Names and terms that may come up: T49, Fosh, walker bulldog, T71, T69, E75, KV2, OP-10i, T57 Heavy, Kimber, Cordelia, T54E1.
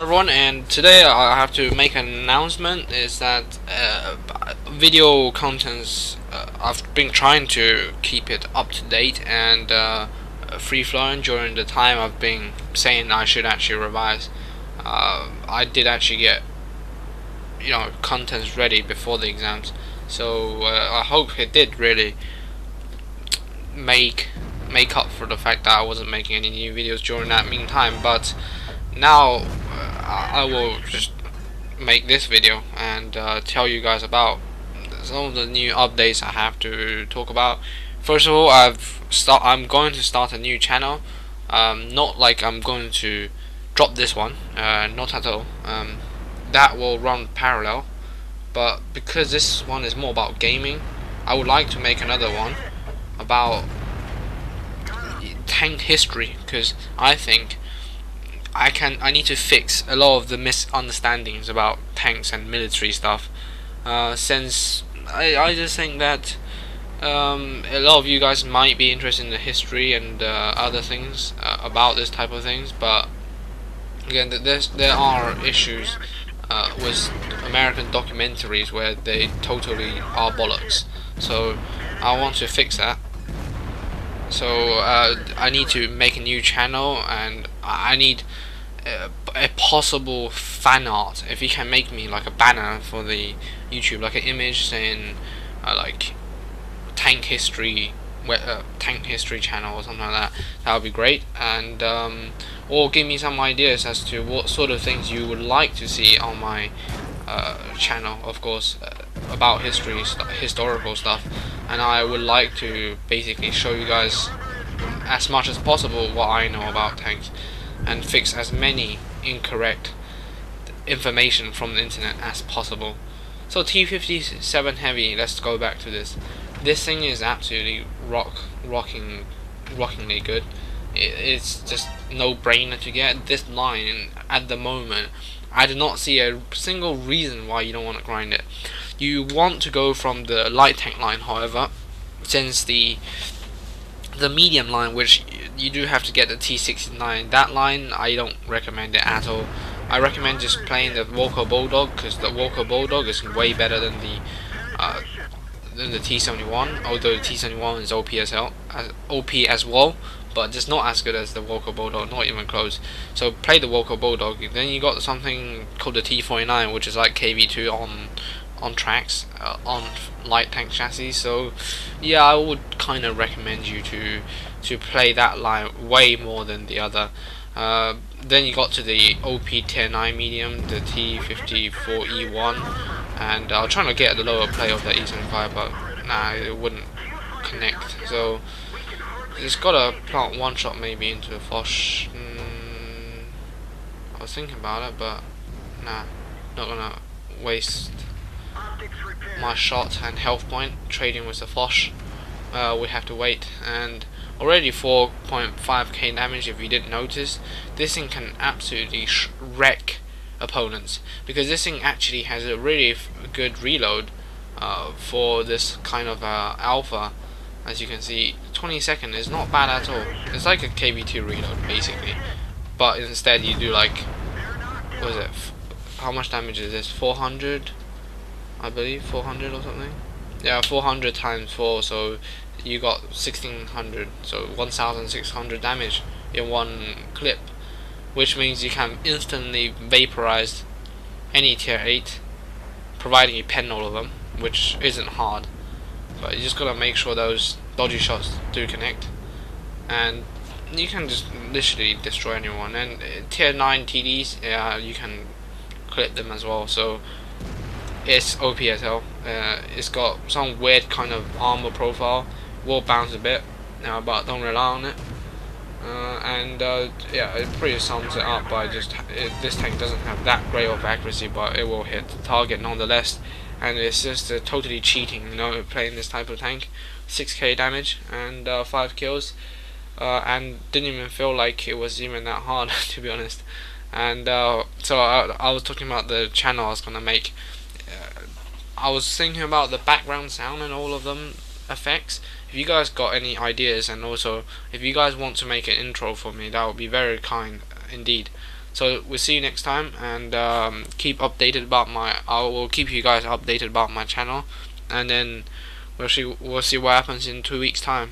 Everyone, and today I have to make an announcement. Is that video contents? I've been trying to keep it up to date and free flowing during the time I've been saying I should actually revise. I did actually get contents ready before the exams, so I hope it did really make up for the fact that I wasn't making any new videos during that meantime. But now I will just make this video and tell you guys about some of the new updates I have to talk about. First of all, I'm going to start a new channel. Not like I'm going to drop this one, not at all. That will run parallel, but because this one is more about gaming, I would like to make another one about tank history, because I think I need to fix a lot of the misunderstandings about tanks and military stuff, since I just think that a lot of you guys might be interested in the history and other things about this type of things. But again, there are issues with American documentaries where they totally are bollocks, so I want to fix that. So I need to make a new channel, and I need a possible fan art. If you can make me like a banner for the YouTube, like an image saying like tank history channel or something like that, that would be great. And or give me some ideas as to what sort of things you would like to see on my channel, of course, about history, historical stuff. And I would like to basically show you guys as much as possible what I know about tanks and fix as many incorrect information from the internet as possible. So T57 Heavy, let's go back to this. This thing is absolutely rockingly good. It's just no brainer to get this line at the moment. I do not see a single reason why you don't want to grind it. You want to go from the light tank line, however, since the medium line, which you do have to get the T69, that line I don't recommend it at all. I recommend just playing the Walker Bulldog, because the Walker Bulldog is way better than the T71, although the T71 is OP as well, but it's not as good as the Walker Bulldog, not even close. So play the Walker Bulldog. Then you got something called the T49, which is like KV2 on tracks, on light tank chassis. So yeah, I would kind of recommend you to play that line way more than the other. Then you got to the OP-10i medium, the T54E1, and I was trying to get the lower play of the E75, but nah, it wouldn't connect. So it's got to plant one shot maybe into a Fosh. I was thinking about it, but nah, not gonna waste my shot and health point trading with the Fosh. We have to wait. And already 4.5k damage. If you didn't notice, this thing can absolutely wreck opponents, because this thing actually has a really good reload for this kind of alpha. As you can see, 22nd is not bad at all. It's like a KV2 reload basically, but instead you do like, what is it, how much damage is this, 400, I believe, 400 or something. Yeah, 400 times 4, so you got 1600, so 1600 damage in one clip, which means you can instantly vaporize any tier 8, providing you pen all of them, which isn't hard. But you just gotta make sure those dodgy shots do connect, and you can just literally destroy anyone. And tier 9 TDs, yeah, you can clip them as well. So it's OP as hell. It's got some weird kind of armor profile, will bounce a bit now, but don't rely on it. Yeah, it pretty sums it up by just this tank doesn't have that great of accuracy, but it will hit the target nonetheless. And it's just totally cheating, playing this type of tank. 6k damage and 5 kills, and didn't even feel like it was even that hard to be honest. And so I was talking about the channel I was gonna make. I was thinking about the background sound and all of them effects. If you guys got any ideas, and also if you guys want to make an intro for me, that would be very kind indeed. So we'll see you next time, and keep updated about my. I will keep you guys updated about my channel, and then we'll see what happens in 2 weeks' time.